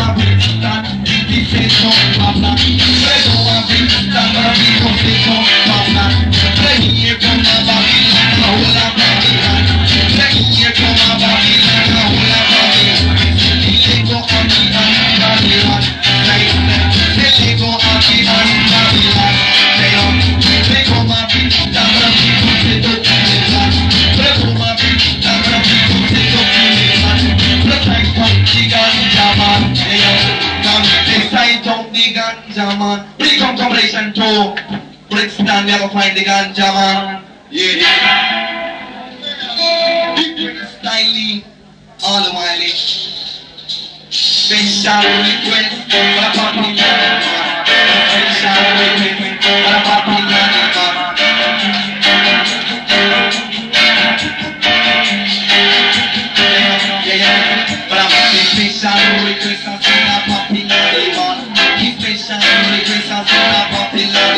la vida, dice no habla, pero la vida para mí no se no habla, seguía con la babila, no la babila, seguía con la babila, no la babila, y llego a mi babila, te llego a mi babila, pero tengo la vida para mí no se no habla, pero la vida para mí no se no habla, no tengo ganja man. I don't need ganja man. Bring compilation to Brits Daniel find the ganja man. Yeah. Big styling, all the while. Special request for a party man. Special request for a party man. Yeah, yeah. But I'm making special request for a party man. I'm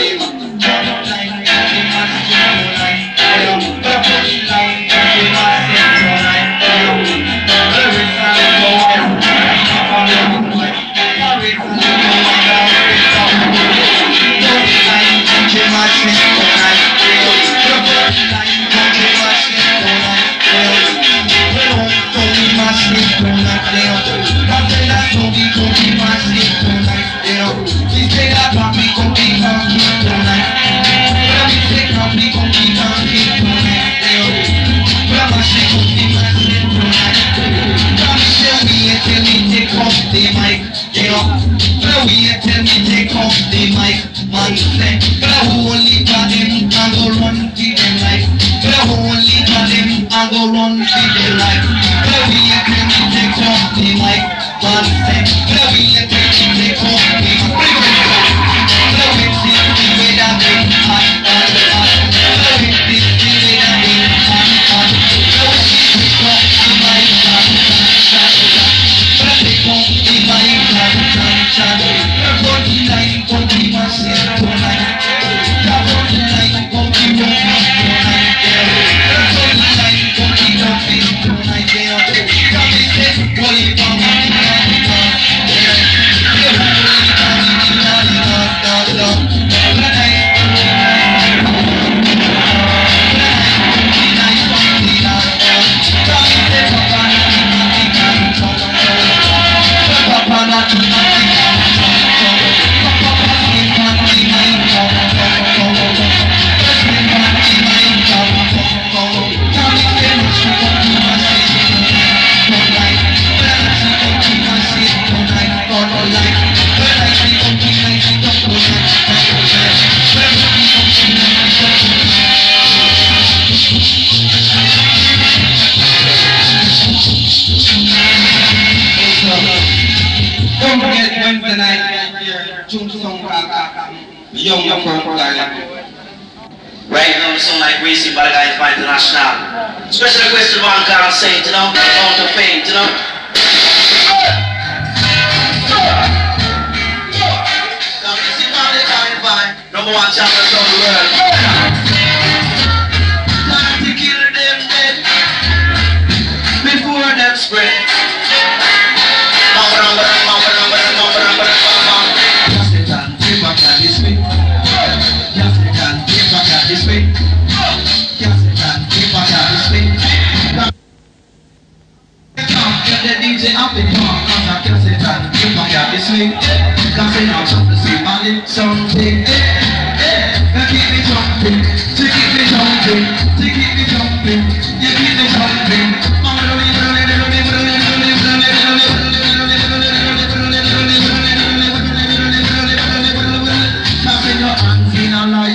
not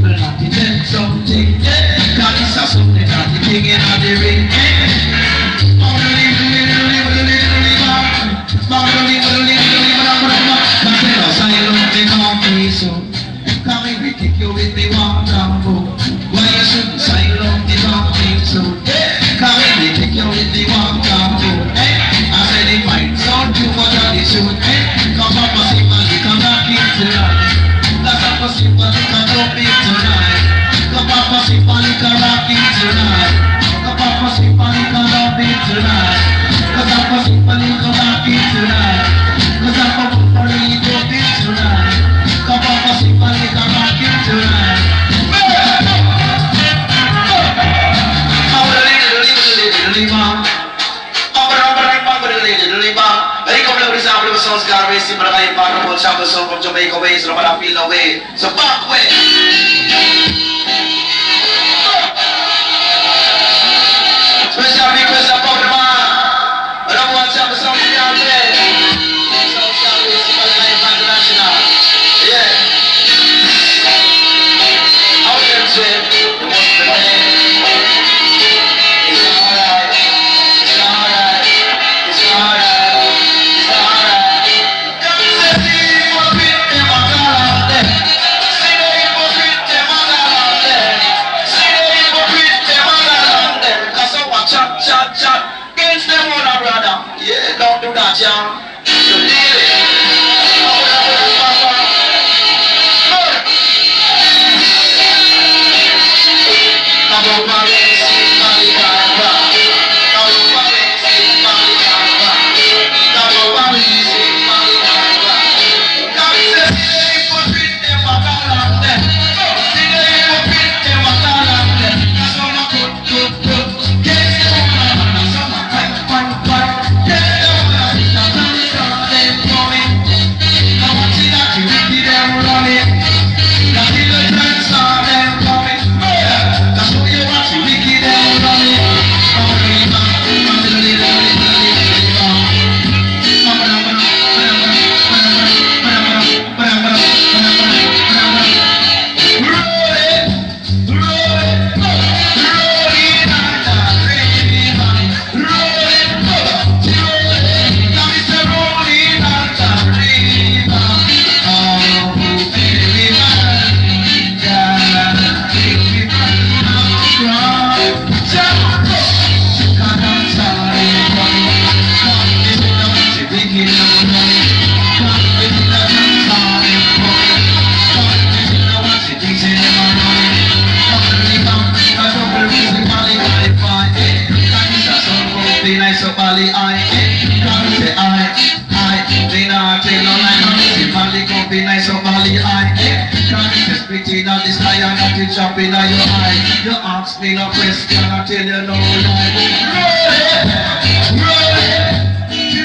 popular, I'm to make a way so nobody feel no way. So fuck with. Jumping out your eye, you ask me no question, I tell you no lie. Roll it, roll it. This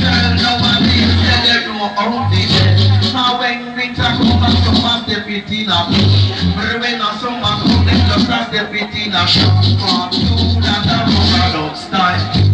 girl know I need. everything I show from to that I know about style.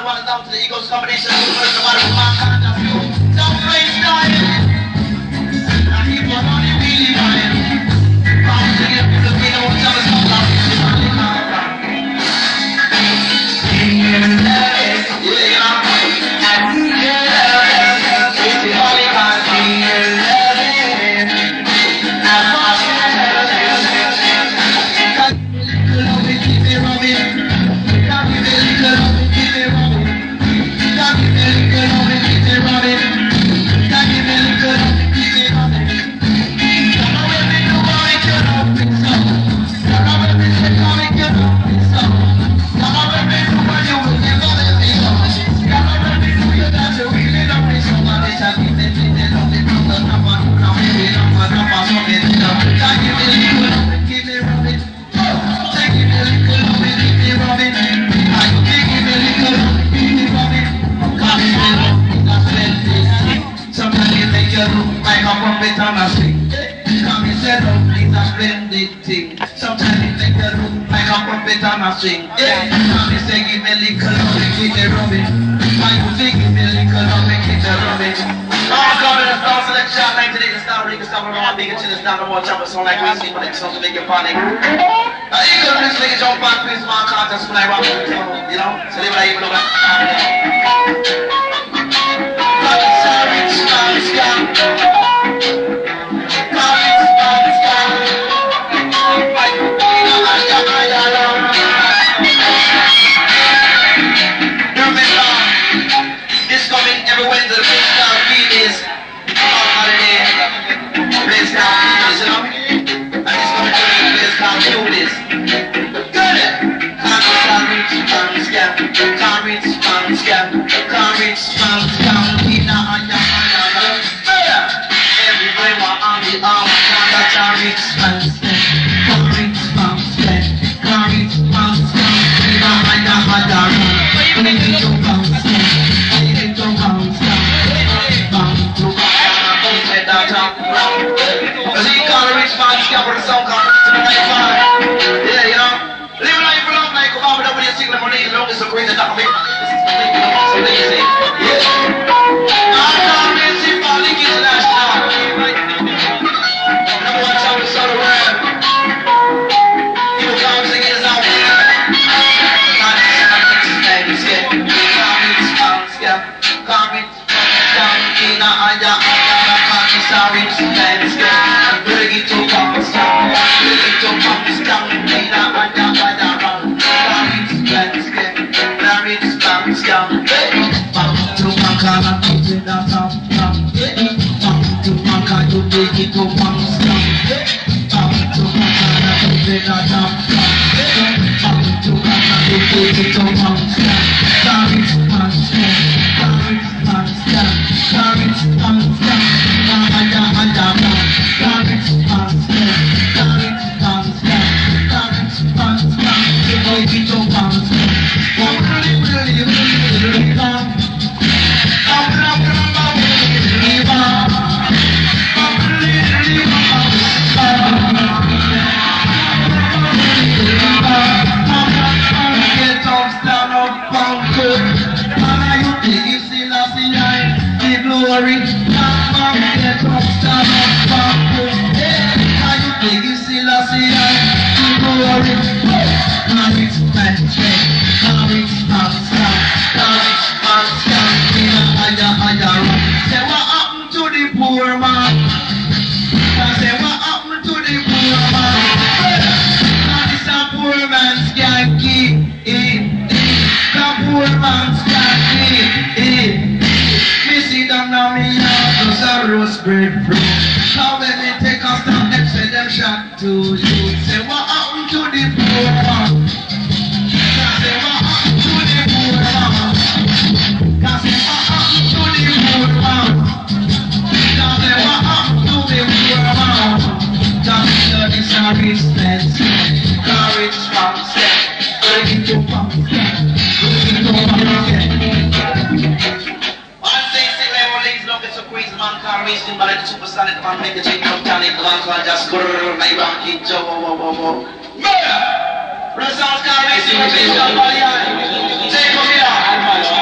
the one down to the Eagles combination. First of all, from my kind of view, downright style. And he was only really mine. Bouncing it with the window, tell us how loud it's only mine. Sing. Yeah, I'm saying give me little love and keep it rubbing. I'm saying give me little love and keep it rubbing. I'm coming to start select shot 9 today to start reading stuff around big until it's not no more chopper song like we see for the song to make you panic. I ain't gonna miss niggas on back piece my contest when I rock with you, you know? So they were even over. Like a sorry, sorry, sorry. Take me out.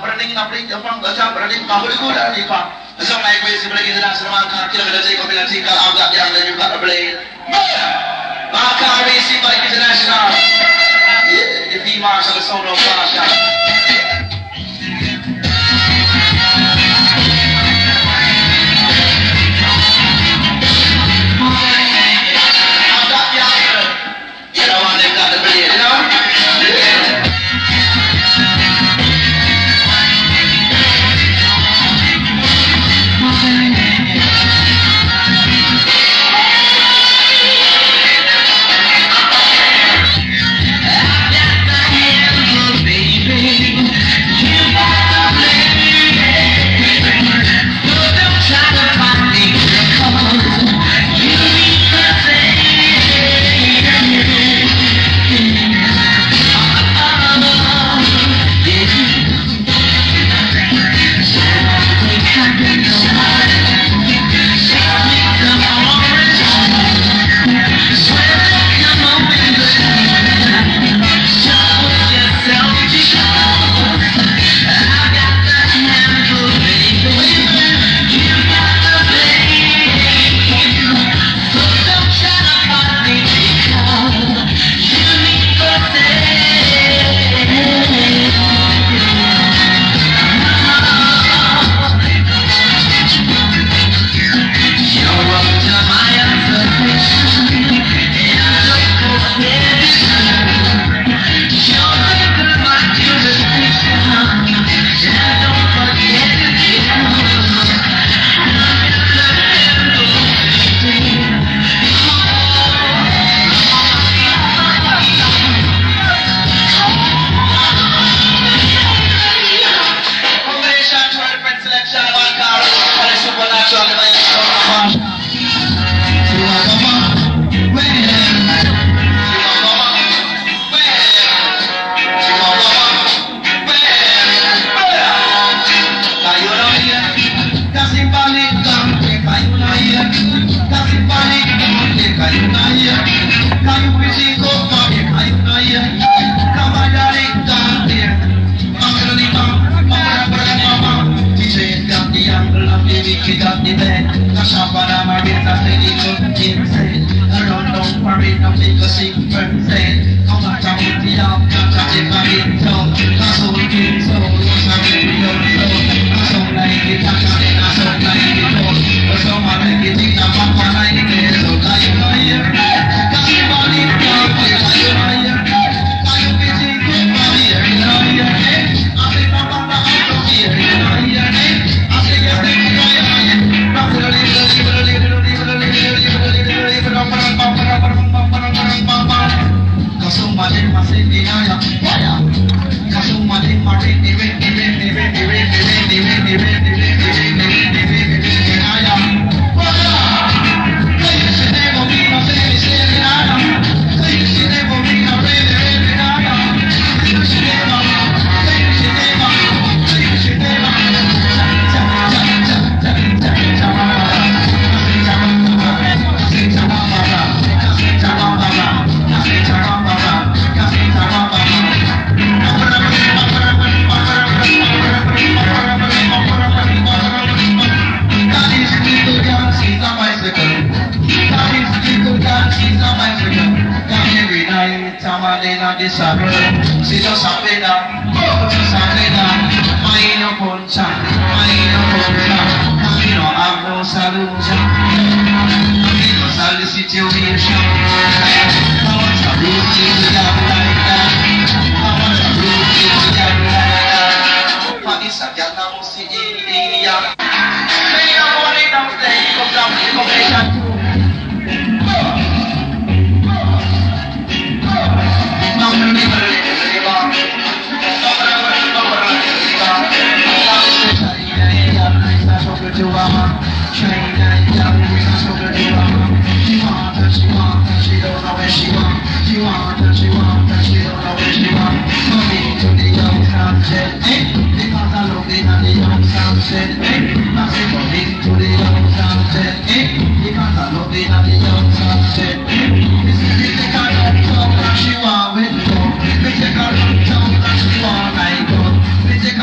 branding aplik Jepang gacha branding kahul gula ni pak. Besok naik bus sebelah kita seramah kita belajar kombinasi kalau agak yang ada juga belajar. Maka bus sebelah kita nasional. Ini masa kesono pasca.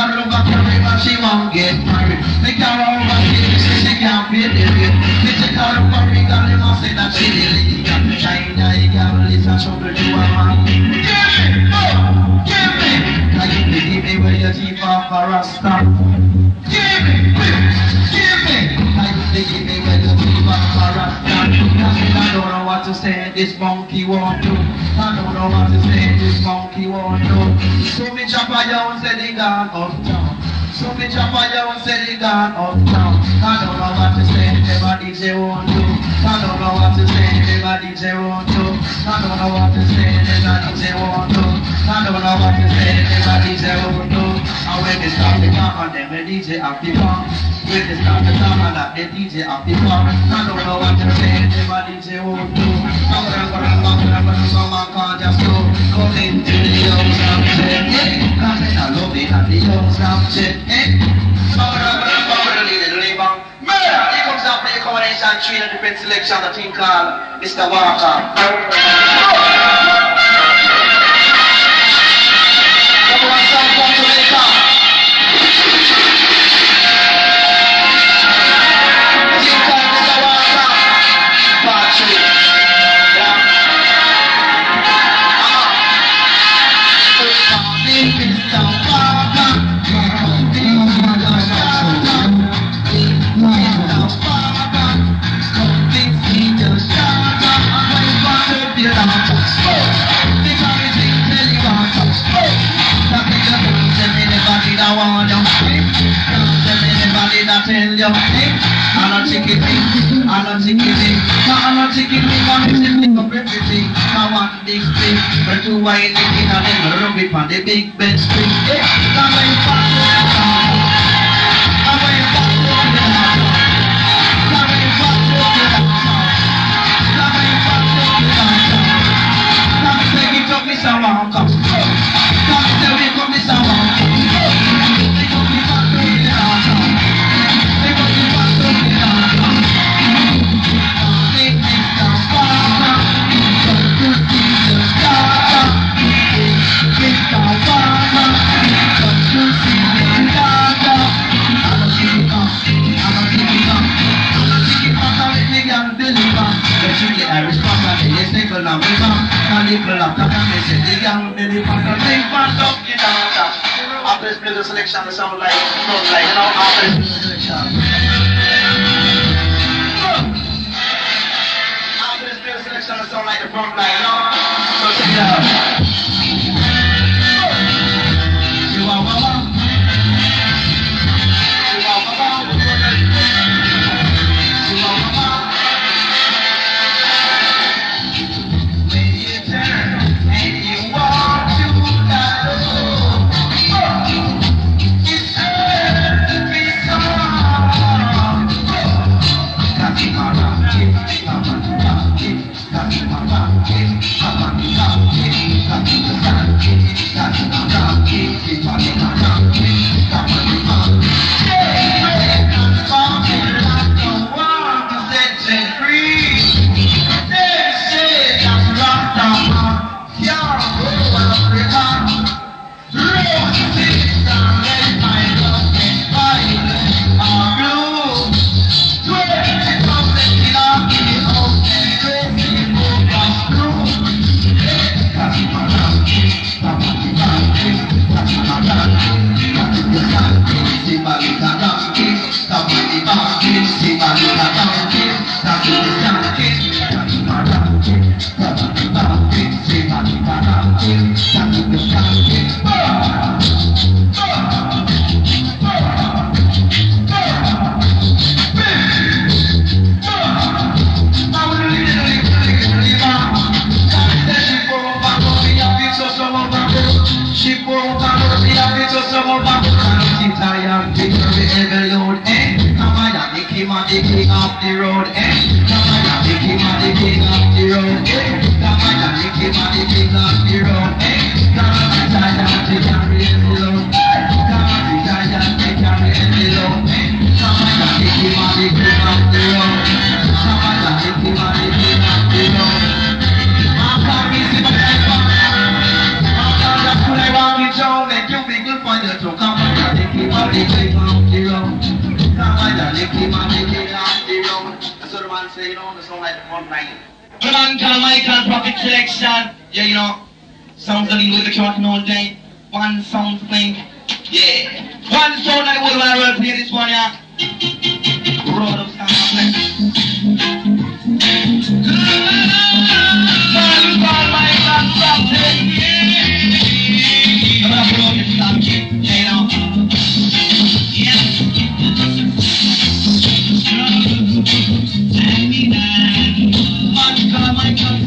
Carlos how to stand this monkey won't do. I don't know how to stand this monkey won't do. So me chop a young said he gone up town. So me chop a young said he gone up town. I don't know how to stand everybody they won't do. I don't know how to stand everybody they won't do. I don't know how to stand everybody they won't do. I don't know how to stand everybody they won't do. And when they stop the car and then the DJ happy fun. When they stop the car and the DJ happy fun. I don't know what to say, everybody DJ won't do. I'm gonna go to someone can't just go. Come into the young Sam Jet, eh? Cause then I love it at the young Sam Jet, eh? I'm gonna go to the little labor. Murder! Here comes out play combination 3 and the print selection, the thing called Mr. Walker. Why thinking of them rubbing on the big bed street? Yeah, I'm going back to the house. I'm going back to the house. I'm going back to the house. I'm going back to the house. Let me take it up, Mr. Walker. Let me tell you, Mr. Walker. They got me back to the house. They got me back to the house. They think I'm far. After this play the selection, the sound like now after this selection. After this play the selection, the sound like the front line now. So check it out. Roll up, stand up, Come on,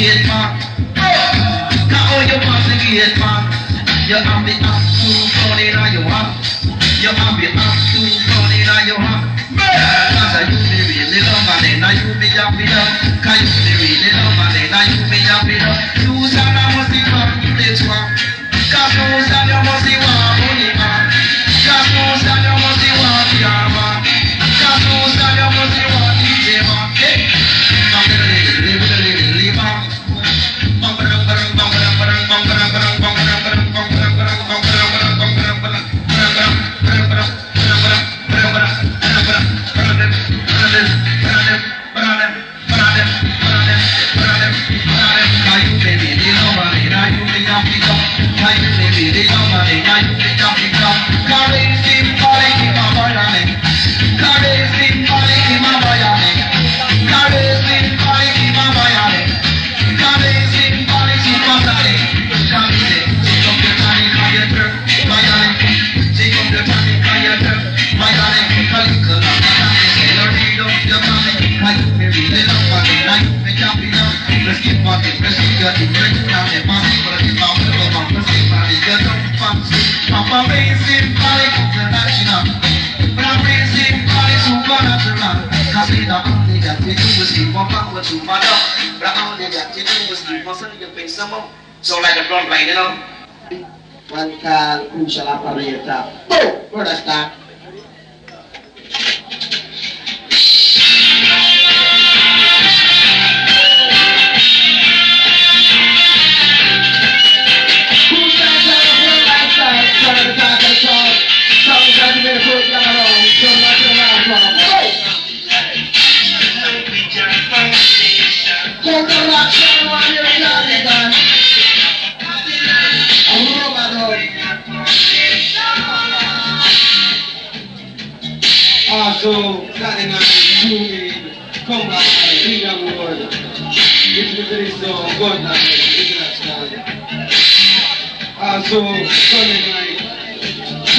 get man. Oh, you want to get man. You have the absolute phone in your hand. You have the absolute phone in your hand. Cause you be really love money, now you be happy now. Cause you be really love money, now you be happy now. You said I must be one, this one. Cause you said you must be one, only man. Cause you said you must be one, yeah man. Cause you said you must be one, DJ man. So like a front line, you know. One call, crucial operator. Boom! Where does that? So, Saturday night, movie, come back, read that word. This is the song, God night, this is that so, Sunday night,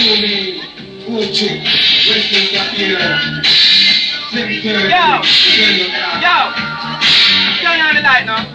movie, good chick, wrestling up here. 6:30, yo, yo, turn on the light now.